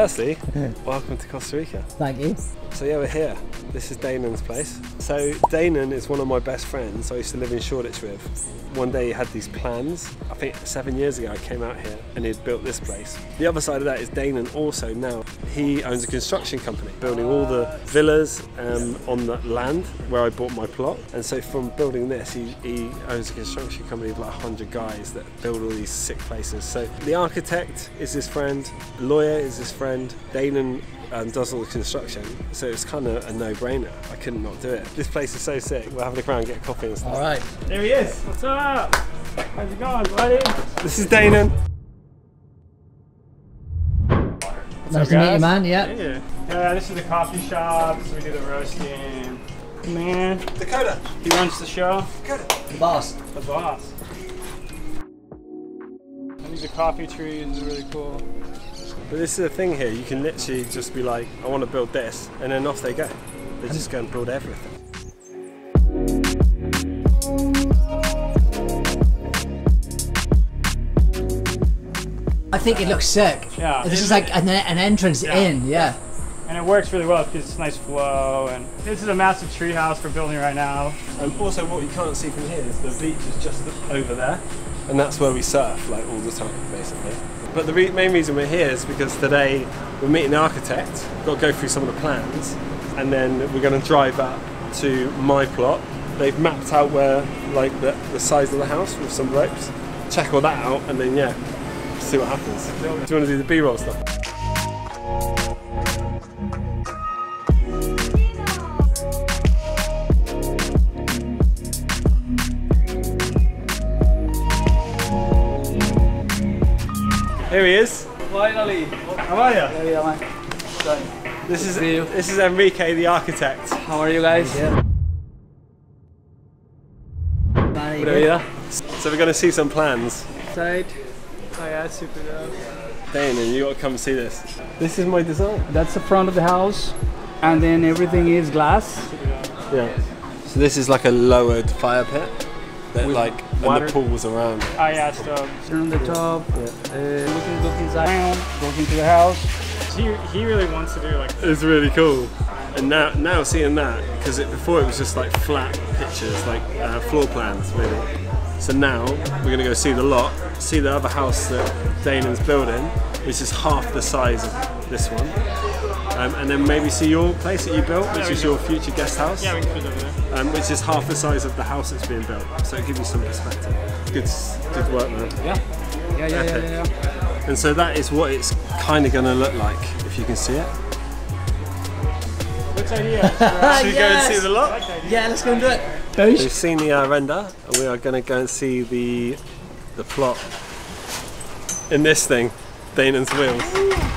Firstly, welcome to Costa Rica. Thank you. So yeah, we're here. This is Danan's place. So Danan is one of my best friends I used to live in Shoreditch with. One day he had these plans. I think 7 years ago I came out here and he had built this place. The other side of that is Danan also now. He owns a construction company, building all the villas on the land where I bought my plot. And so from building this, he owns a construction company of like 100 guys that build all these sick places. So the architect is his friend, the lawyer is his friend, Danan does all the construction, so it's kind of a no-brainer. I couldn't not do it. This place is so sick. We'll have a look around and get a coffee and stuff. All right. There he is. What's up? How's it going, buddy? This is Danan. Nice to meet you, man. Yep. Yeah. Yeah, this is the coffee shop. So we do the roasting. Man. Dakota. He runs the show. Dakota. The boss. The boss. And these are coffee trees. Really cool. But this is the thing here, you can literally just be like, I want to build this, and then off they go. They just go and build everything. I think it looks sick. Yeah. This is like an entrance in, yeah. And it works really well because it's nice flow, and this is a massive tree house we're building right now. And also what you can't see from here is the beach is just over there. And that's where we surf, like, all the time, basically. But the main reason we're here is because today we're meeting the architect, we've got to go through some of the plans, and then we're going to drive up to my plot. They've mapped out where, like, the size of the house with some ropes. Check all that out, and then, yeah, see what happens. Do you want to do the B-roll stuff? Here he is. Finally. How are you? Yeah, man. This is Enrique, the architect. How are you guys? Yeah. So we're going to see some plans. Side. Oh yeah, super dope. Danan, you got to come see this. This is my design. That's the front of the house, and then everything is glass. Yeah. So this is like a lowered fire pit. Water. And the pool's around. Oh yeah, so turn the top, look inside, walk into the house. He really wants to do like this. It's really cool. And now seeing that, because before it was just like flat pictures, like floor plans really. So now we're gonna go see the lot, see the other house that Danan's building, which is half the size of this one. And then maybe see your place that you built, which is your future guest house, which is half the size of the house that's being built. So it gives you some perspective. Good work, man. Yeah. Yeah. And so that is what it's kind of going to look like, if you can see it. Good idea. Should we go and see the lot? Yeah, let's go and do it. We've seen the render, and we are going to go and see the plot. In this thing, Danan's wheels.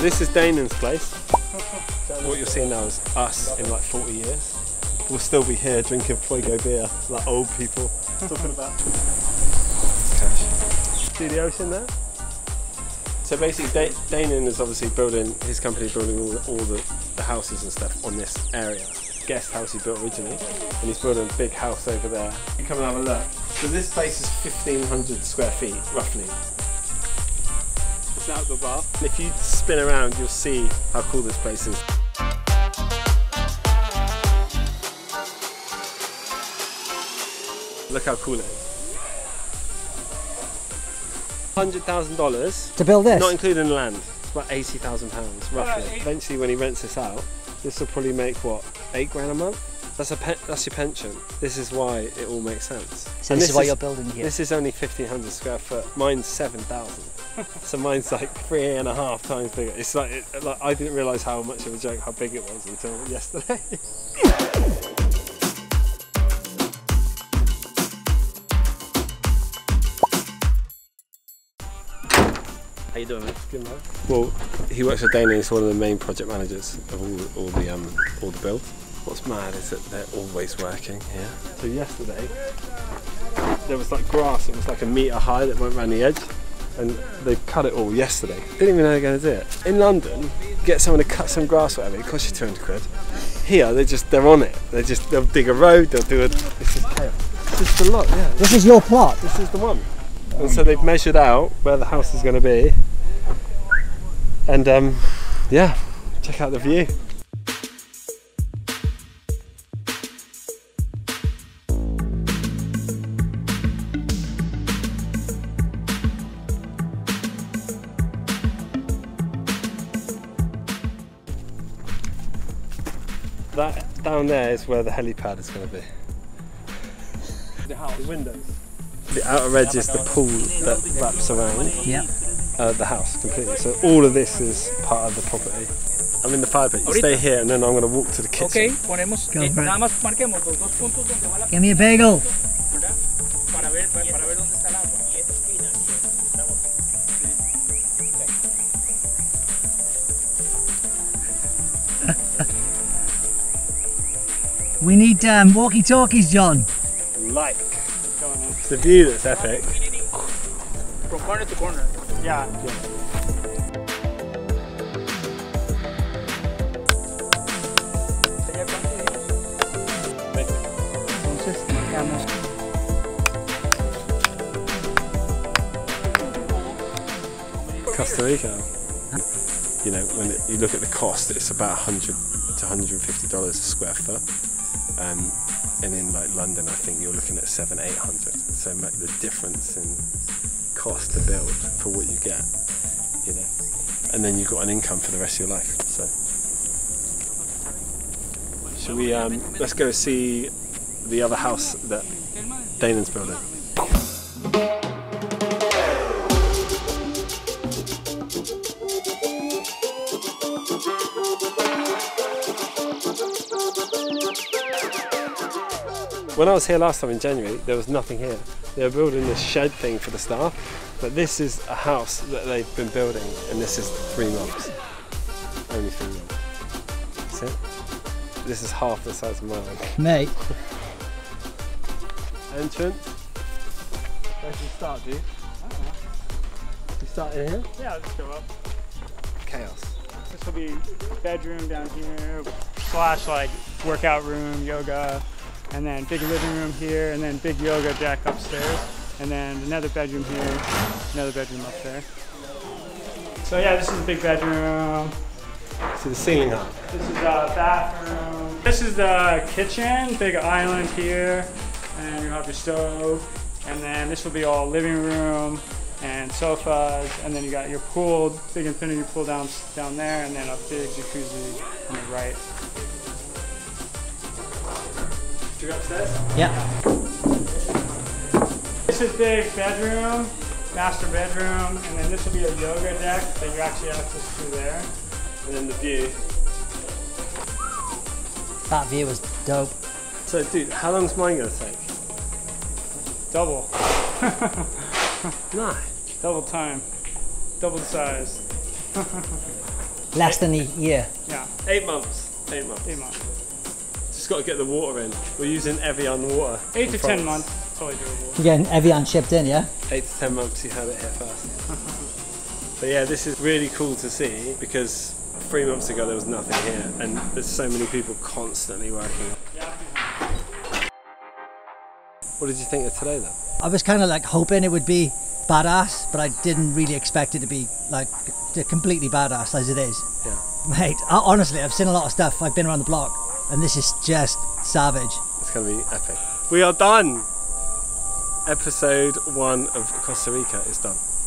This is Danan's place. What you're seeing now is us in like 40 years. We'll still be here drinking Fuego beer, like old people. Talking about. Gosh. See the ocean there? So basically, Danan is obviously building, his company building all the houses and stuff on this area. Guest house he built originally, and he's building a big house over there. You come and have a look. So this place is 1,500 square feet, roughly. Outdoor bar. If you spin around, you'll see how cool this place is. Look how cool it is. $100,000 to build this, not including land. It's about £80,000 roughly. Eventually, when he rents this out, this will probably make what, 8 grand a month. That's your pension. This is why it all makes sense. So this is why you're building here. This is only 1,500 square foot. Mine's 7,000. So mine's like 3.5 times bigger. It's like I didn't realise how much of a joke how big it was until yesterday. How you doing, mate? Good, man. Well, he works for Danan. He's one of the main project managers of all the builds. What's mad is that they're always working here. So yesterday, there was like grass that was like 1 metre high that went around the edge, and they cut it all yesterday. Didn't even know they were going to do it. In London, get someone to cut some grass or whatever, it costs you 200 quid. Here, they're on it. They'll dig a road, they'll do a, this is chaos. This is the lot, yeah. This is your plot? This is the one. And so they've measured out where the house is going to be. And yeah, check out the view. That down there is where the helipad is going to be. The windows. The outer edge is the pool that wraps around the house completely. So all of this is part of the property. I'm in the fire pit. You stay here, and then I'm going to walk to the kitchen. Okay, ponemos. Nada más marquemos los dos puntos donde va la. Give me a bagel. Para ver dónde está el agua. We need walkie-talkies, John. Like. It's the view that's epic. From corner to corner. Yeah. Costa Rica. You know, when you look at the cost, it's about $100 to $150 a square foot. And in like London, I think you're looking at 700–800. So the difference in cost to build for what you get, you know, and then you've got an income for the rest of your life. So, should we? Let's go see the other house that Danan's building. When I was here last time in January, there was nothing here. They were building this shed thing for the staff, but this is a house that they've been building, and this is 3 months. Only 3 months. See? This is half the size of mine. Mate. Entrance. Where do you start, dude? I don't know. You start in here? Yeah, I'll just go up. Chaos. This will be bedroom down here, slash like workout room, yoga. And then big living room here, and then big yoga deck upstairs, and then another bedroom here, another bedroom up there. So yeah, this is the big bedroom. See the ceiling up. This is the bathroom. This is the kitchen, big island here, and you have your stove, and then this will be all living room and sofas, and then you got your pool, big infinity pool down there, and then a big jacuzzi on the right. Do you go upstairs? Yeah. This is big bedroom, master bedroom, and then this will be a yoga deck that you actually have access to there. And then the view. That view was dope. So dude, how long's mine gonna take? Double. Nah. Double time. Double size. Less than a year. Yeah. 8 months. 8 months. 8 months. Just got to get the water in. We're using Evian water. 8 to 10 months. Totally doable. You're getting Evian shipped in, yeah? 8 to 10 months, you had it here first. But yeah, this is really cool to see because 3 months ago there was nothing here, and there's so many people constantly working. Yeah. What did you think of today then? I was kind of like hoping it would be badass, but I didn't really expect it to be like completely badass as it is. Yeah. Mate, honestly, I've seen a lot of stuff. I've been around the block. And this is just savage. It's going to be epic. We are done. Episode 1 of Costa Rica is done.